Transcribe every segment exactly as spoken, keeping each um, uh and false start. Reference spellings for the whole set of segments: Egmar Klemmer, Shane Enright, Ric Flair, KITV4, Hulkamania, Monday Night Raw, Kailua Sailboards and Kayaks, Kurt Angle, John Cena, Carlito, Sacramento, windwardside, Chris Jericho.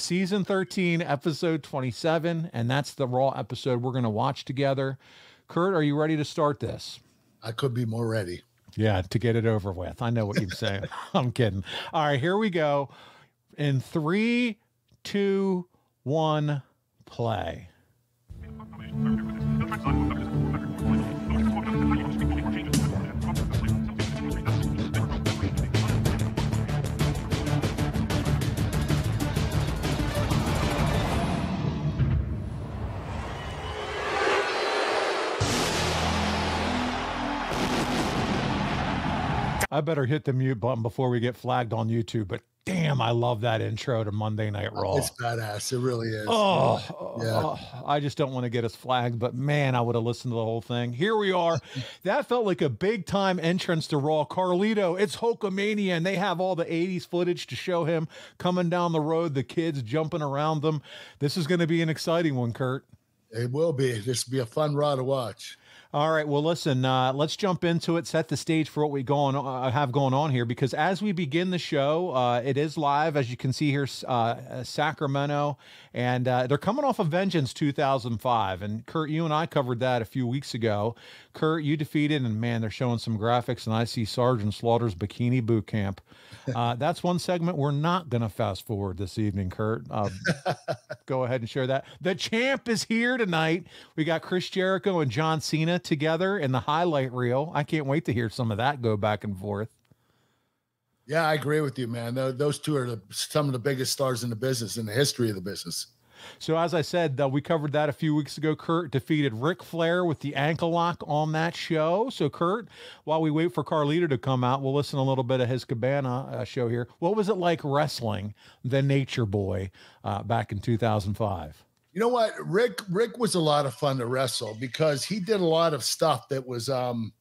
season thirteen, episode twenty-seven, and that's the Raw episode we're going to watch together. Kurt, are you ready to start this? I could be more ready. Yeah, to get it over with. I know what you're saying. I'm kidding. All right, here we go. In three, two, one, play. I better hit the mute button before we get flagged on YouTube, but damn, I love that intro to Monday Night Raw. It's badass. It really is. Oh, yeah. Oh, I just don't want to get us flagged, but man, I would have listened to the whole thing. Here we are. That felt like a big time entrance to Raw. Carlito, it's Hulkamania, and they have all the eighties footage to show him coming down the road, the kids jumping around them. This is going to be an exciting one, Kurt. It will be. This will be a fun Raw to watch. All right, well, listen, uh, let's jump into it, set the stage for what we going uh, have going on here, because as we begin the show, uh, it is live, as you can see here, uh, Sacramento, and uh, they're coming off of Vengeance two thousand five, and Kurt, you and I covered that a few weeks ago. Kurt, you defeated, and man, they're showing some graphics, and I see Sergeant Slaughter's Bikini Boot Camp. Uh, that's one segment we're not going to fast forward this evening, Kurt. Uh, go ahead and share that. The champ is here tonight. We got Chris Jericho and John Cena together in the highlight reel. I can't wait to hear some of that go back and forth. Yeah, I agree with you, man. Those two are the, some of the biggest stars in the business, in the history of the business. So as I said, uh, we covered that a few weeks ago. Kurt defeated Ric Flair with the ankle lock on that show. So Kurt, while we wait for Carlito to come out, we'll listen a little bit of his Cabana uh, show here. What was it like wrestling the Nature Boy uh, back in two thousand five? You know what, Rick, Rick was a lot of fun to wrestle because he did a lot of stuff that was, um,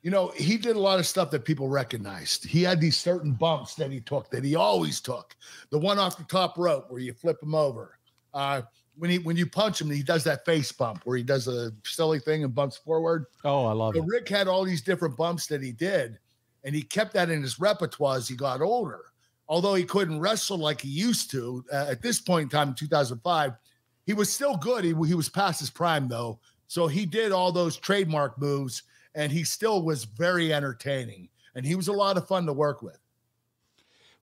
you know, he did a lot of stuff that people recognized. He had these certain bumps that he took, that he always took. The one off the top rope where you flip him over. Uh, when he, when you punch him, he does that face bump where he does a silly thing and bumps forward. Oh, I love it. So Rick had all these different bumps that he did, and he kept that in his repertoire as he got older. Although he couldn't wrestle like he used to uh, at this point in time in two thousand five, he was still good. He, he was past his prime, though. So he did all those trademark moves, and he still was very entertaining. And he was a lot of fun to work with.